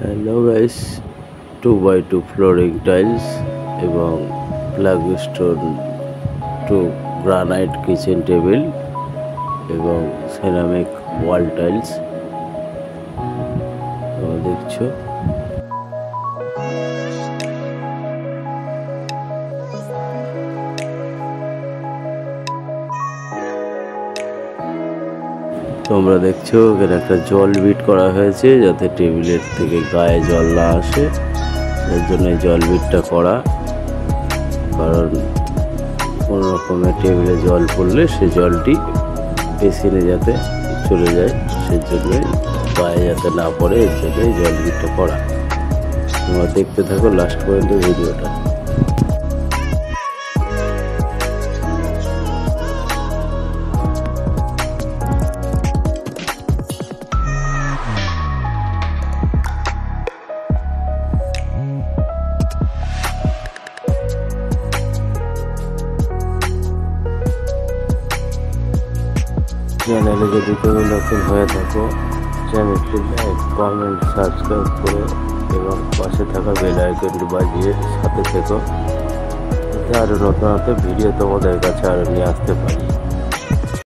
Hello guys, 2x2 flooring tiles ebong plug stone to granite kitchen table ebong ceramic wall tiles to dekcho তোমরা দেখছো এখানে একটা জল bit করা হয়েছে যাতে টেবিলের থেকে গায়ে জল না আসে এর জন্য জল বিটটা করা কারণ কোন রকমের টেবিলে জল পড়লে সে জলটি বেসিনে যাতে চলে যায় সেজন্য গায়ে যাতে না পড়ে এর জন্য জল বিটটা করা তোমরা দেখতে থাকো লাস্ট পর্যন্ত ভিডিওটা चैनल यदि कोई नतून हो थको चैनल कमेंट सबसक्राइब करो और पाशे थका बेल आइकनটি বাজিয়ে সাথে থেকো যাতে আরো নতুন নতুন ভিডিও তোমাদের কাছে নিয়ে আসতে পারি।